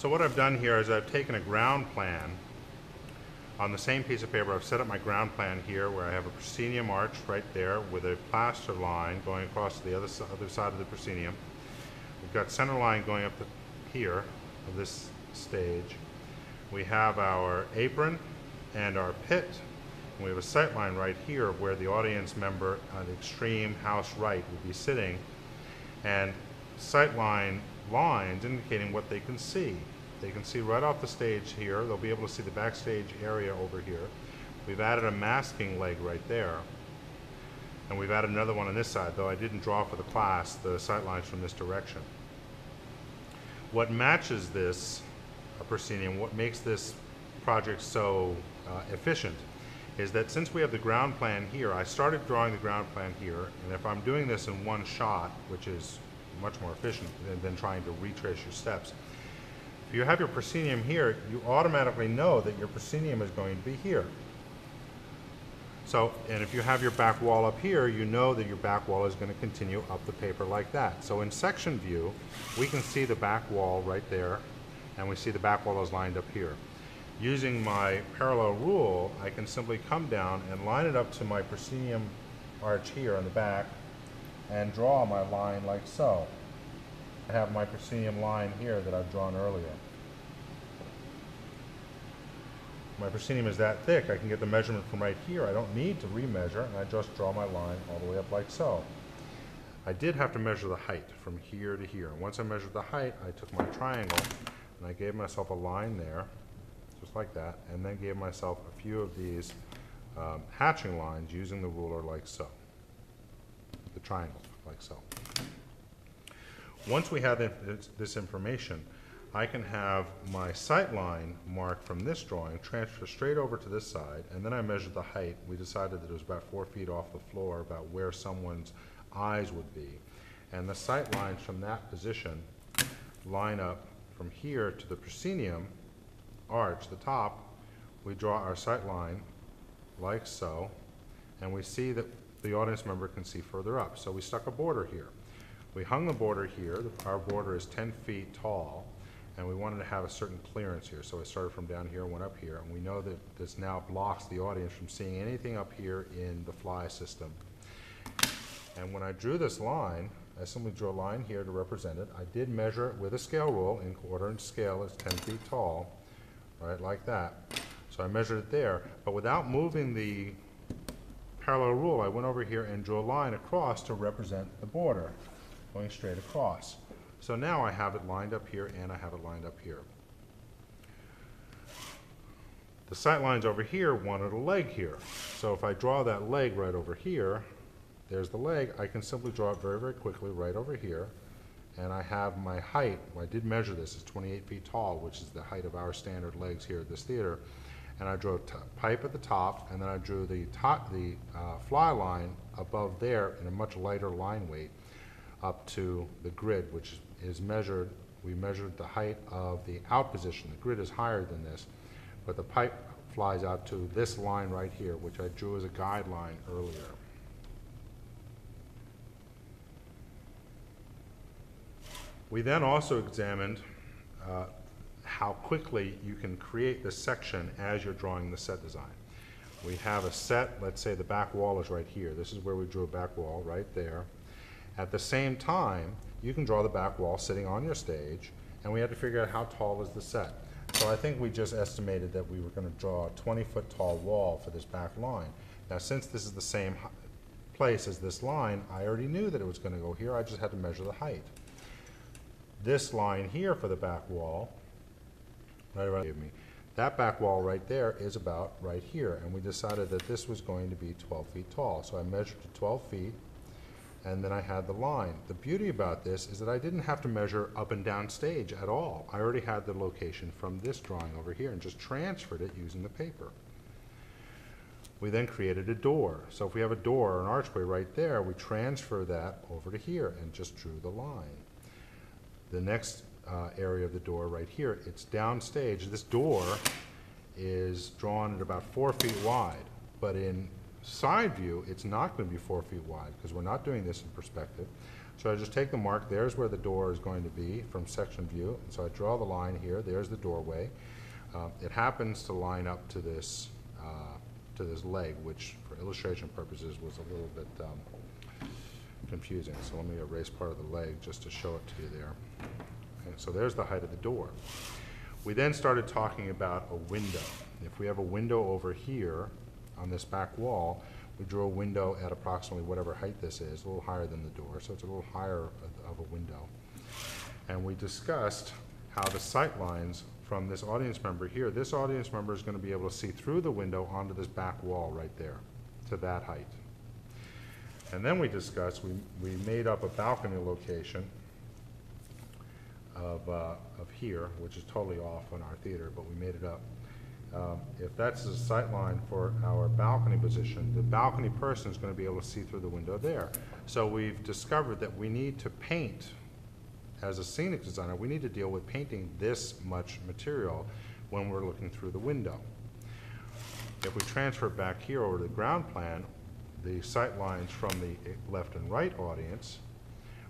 So what I've done here is I've taken a ground plan. On the same piece of paper, I've set up my ground plan here where I have a proscenium arch right there with a plaster line going across to the other side of the proscenium. We've got center line going up here of this stage. We have our apron and our pit. And we have a sight line right here where the audience member on the extreme house right would be sitting, and sight line lines indicating what they can see. They can see right off the stage here. They'll be able to see the backstage area over here. We've added a masking leg right there. And we've added another one on this side, though I didn't draw for the class the sight lines from this direction. What matches this proscenium, what makes this project so efficient, is that since we have the ground plan here, I started drawing the ground plan here, and if I'm doing this in one shot, which is much more efficient than trying to retrace your steps, if you have your proscenium here, you automatically know that your proscenium is going to be here. So, and if you have your back wall up here, you know that your back wall is going to continue up the paper like that. So in section view, we can see the back wall right there, and we see the back wall is lined up here. Using my parallel rule, I can simply come down and line it up to my proscenium arch here on the back and draw my line like so. I have my proscenium line here that I've drawn earlier. My proscenium is that thick. I can get the measurement from right here. I don't need to remeasure, and I just draw my line all the way up like so. I did have to measure the height from here to here. Once I measured the height, I took my triangle and I gave myself a line there, just like that, and then gave myself a few of these hatching lines using the ruler like so, the triangle like so. Once we have this information, I can have my sight line mark from this drawing transfer straight over to this side, and then I measured the height. We decided that it was about 4 feet off the floor, about where someone's eyes would be. And the sight lines from that position line up from here to the proscenium arch, the top. We draw our sight line like so, and we see that the audience member can see further up. So we stuck a border here. We hung the border here. Our border is 10 feet tall. And we wanted to have a certain clearance here, so I started from down here and went up here, and we know that this now blocks the audience from seeing anything up here in the fly system. And when I drew this line, I simply drew a line here to represent it. I did measure it with a scale rule. In quarter-inch scale, it's 10 feet tall, right, like that. So I measured it there, but without moving the parallel rule, I went over here and drew a line across to represent the border, going straight across. So now I have it lined up here, and I have it lined up here. The sight lines over here wanted a leg here. So if I draw that leg right over here, there's the leg. I can simply draw it very, very quickly right over here. And I have my height. Well, I did measure this. It's 28 feet tall, which is the height of our standard legs here at this theater. And I drew a pipe at the top, and then I drew the fly line above there in a much lighter line weight up to the grid, which is measured. We measured the height of the out position. The grid is higher than this, but the pipe flies out to this line right here, which I drew as a guideline earlier. We then also examined how quickly you can create the section as you're drawing the set design. We have a set. Let's say the back wall is right here. This is where we drew a back wall, right there. At the same time, you can draw the back wall sitting on your stage, and we had to figure out how tall is the set. So I think we just estimated that we were going to draw a 20-foot tall wall for this back line. Now, since this is the same place as this line, I already knew that it was going to go here. I just had to measure the height. This line here for the back wall, right around me, that back wall right there is about right here, and we decided that this was going to be 12 feet tall. So I measured to 12 feet. And then I had the line. The beauty about this is that I didn't have to measure up and down stage at all. I already had the location from this drawing over here and just transferred it using the paper. We then created a door. So if we have a door or an archway right there, we transfer that over to here and just drew the line. The next area of the door right here, it's downstage. This door is drawn at about 4 feet wide, but in side view, it's not going to be 4 feet wide because we're not doing this in perspective. So I just take the mark, there's where the door is going to be from section view. And so I draw the line here, there's the doorway. It happens to line up to this leg, which for illustration purposes was a little bit confusing. So let me erase part of the leg just to show it to you there. Okay, so there's the height of the door. We then started talking about a window. If we have a window over here on this back wall, we drew a window at approximately whatever height this is, a little higher than the door, so it's a little higher of a window. And we discussed how the sight lines from this audience member here, this audience member is going to be able to see through the window onto this back wall right there to that height. And then we discussed, we made up a balcony location of here, which is totally off on our theater, but we made it up. If that's the sight line for our balcony position, the balcony person is going to be able to see through the window there. So we've discovered that we need to paint, as a scenic designer, we need to deal with painting this much material when we're looking through the window. If we transfer back here over to the ground plan, the sight lines from the left and right audience,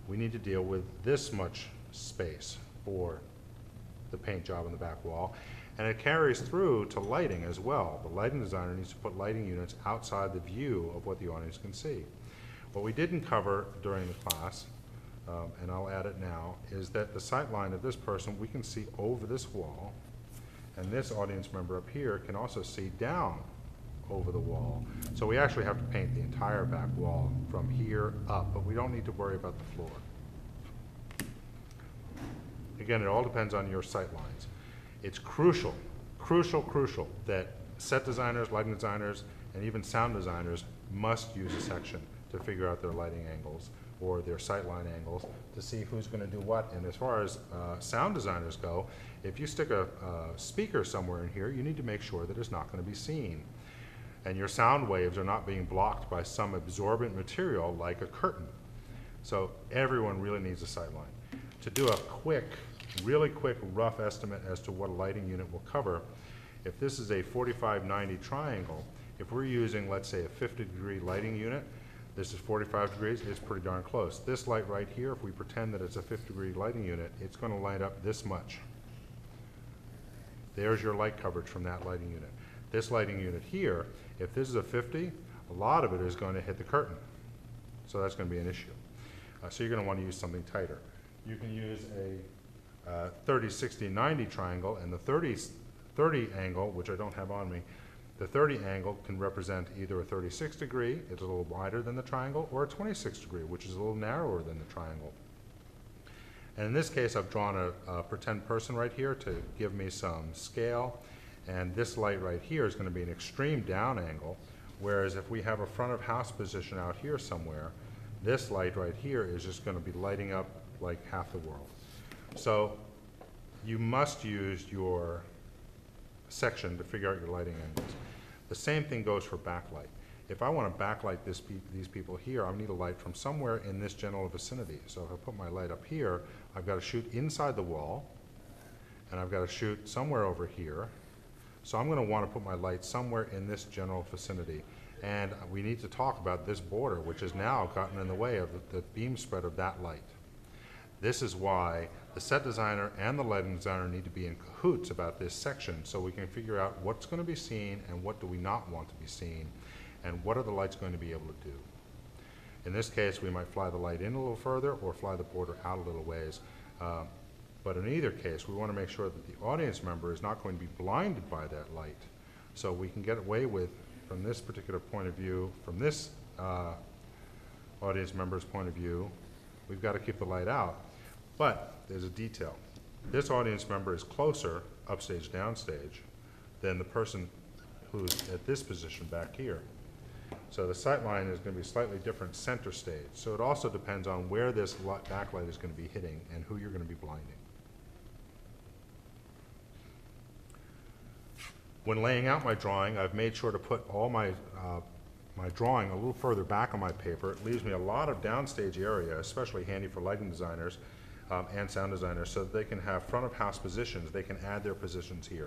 we need to deal with this much space for the paint job on the back wall. And it carries through to lighting as well. The lighting designer needs to put lighting units outside the view of what the audience can see. What we didn't cover during the class, and I'll add it now, is that the sight line of this person we can see over this wall, and this audience member up here can also see down over the wall. So we actually have to paint the entire back wall from here up, but we don't need to worry about the floor. Again, it all depends on your sight lines. It's crucial, crucial, crucial that set designers, lighting designers, and even sound designers must use a section to figure out their lighting angles or their sightline angles to see who's going to do what. And as far as sound designers go, if you stick a speaker somewhere in here, you need to make sure that it's not going to be seen. And your sound waves are not being blocked by some absorbent material like a curtain. So everyone really needs a sightline. To do a quick, really quick rough estimate as to what a lighting unit will cover, if this is a 45-90 triangle, if we're using, let's say, a 50-degree lighting unit, this is 45 degrees, it's pretty darn close. This light right here, if we pretend that it's a 50-degree lighting unit, it's going to light up this much. There's your light coverage from that lighting unit. This lighting unit here, if this is a 50, a lot of it is going to hit the curtain. So that's going to be an issue. So you're going to want to use something tighter. You can use a 30-60-90 triangle, and the 30 angle, which I don't have on me, the 30 angle can represent either a 36 degree, it's a little wider than the triangle, or a 26 degree, which is a little narrower than the triangle. And in this case, I've drawn a pretend person right here to give me some scale. And this light right here is going to be an extreme down angle, whereas if we have a front of house position out here somewhere, this light right here is just going to be lighting up like half the world. So you must use your section to figure out your lighting angles. The same thing goes for backlight. If I want to backlight these people here, I need a light from somewhere in this general vicinity. So if I put my light up here, I've got to shoot inside the wall, and I've got to shoot somewhere over here. So I'm going to want to put my light somewhere in this general vicinity. And we need to talk about this border, which has now gotten in the way of the beam spread of that light. This is why the set designer and the lighting designer need to be in cahoots about this section so we can figure out what's going to be seen and what do we not want to be seen and what are the lights going to be able to do. In this case, we might fly the light in a little further or fly the border out a little ways. But in either case, we want to make sure that the audience member is not going to be blinded by that light. So we can get away with, from this particular point of view, from this audience member's point of view, we've got to keep the light out. But there's a detail. This audience member is closer, upstage, downstage, than the person who's at this position back here. So the sight line is going to be slightly different center stage. So it also depends on where this backlight is going to be hitting and who you're going to be blinding. When laying out my drawing, I've made sure to put all my drawing a little further back on my paper. It leaves me a lot of downstage area, especially handy for lighting designers and sound designers, so that they can have front of house positions. They can add their positions here.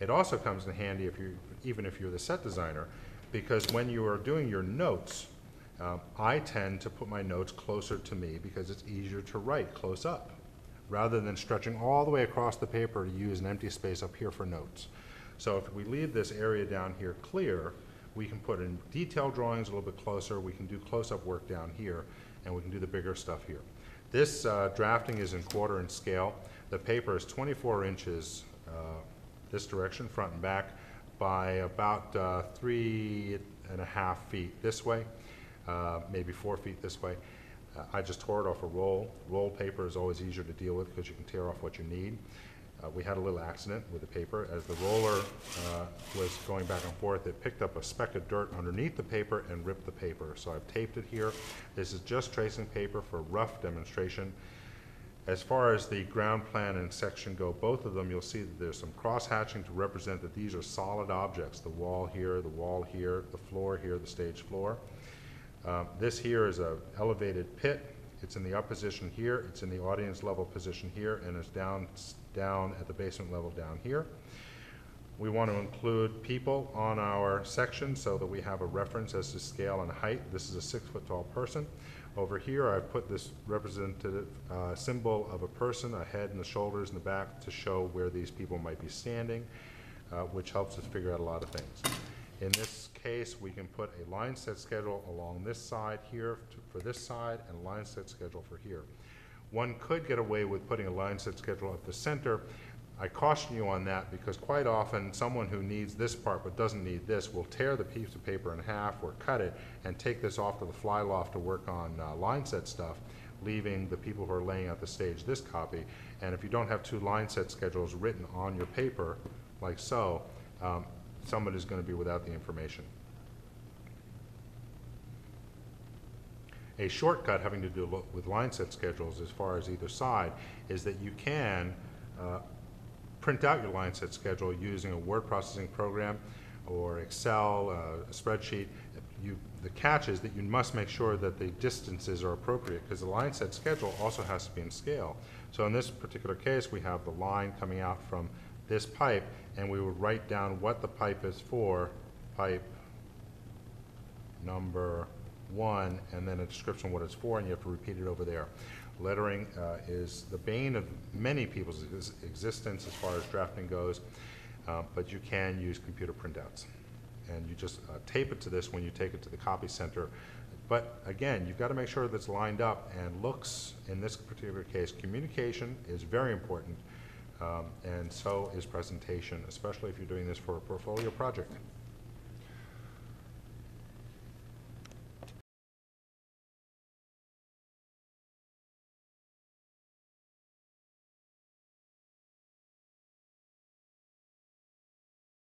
It also comes in handy if you, even if you're the set designer, because when you are doing your notes I tend to put my notes closer to me because it's easier to write close up, rather than stretching all the way across the paper to use an empty space up here for notes. So if we leave this area down here clear, we can put in detailed drawings a little bit closer, we can do close-up work down here, and we can do the bigger stuff here. This drafting is in quarter-inch scale. The paper is 24 inches this direction, front and back, by about 3.5 feet this way, maybe 4 feet this way. I just tore it off a roll. Roll paper is always easier to deal with because you can tear off what you need. We had a little accident with the paper. As the roller was going back and forth, it picked up a speck of dirt underneath the paper and ripped the paper. So I've taped it here. This is just tracing paper for rough demonstration. As far as the ground plan and section go, both of them, you'll see that there's some cross-hatching to represent that these are solid objects. The wall here, the wall here, the floor here, the stage floor. This here is an elevated pit. It's in the up position here, it's in the audience level position here, and it's down at the basement level down here. We want to include people on our section so that we have a reference as to scale and height. This is a 6-foot tall person. Over here I've put this representative symbol of a person, a head and the shoulders and the back, to show where these people might be standing, which helps us figure out a lot of things. In this case, we can put a line set schedule along this side here for this side and a line set schedule for here. One could get away with putting a line set schedule up the center. I caution you on that because quite often someone who needs this part but doesn't need this will tear the piece of paper in half or cut it and take this off to the fly loft to work on line set stuff, leaving the people who are laying out the stage this copy. And if you don't have two line set schedules written on your paper, like so, someone is going to be without the information. A shortcut having to do with line set schedules as far as either side is that you can print out your line set schedule using a word processing program or Excel, a spreadsheet. The catch is that you must make sure that the distances are appropriate because the line set schedule also has to be in scale. So in this particular case, we have the line coming out from this pipe, and we would write down what the pipe is for, pipe number 1, and then a description of what it's for, and you have to repeat it over there. Lettering is the bane of many people's existence as far as drafting goes, but you can use computer printouts. And you just tape it to this when you take it to the copy center. But again, you've got to make sure that it's lined up and looks, in this particular case, communication is very important. And so is presentation, especially if you're doing this for a portfolio project.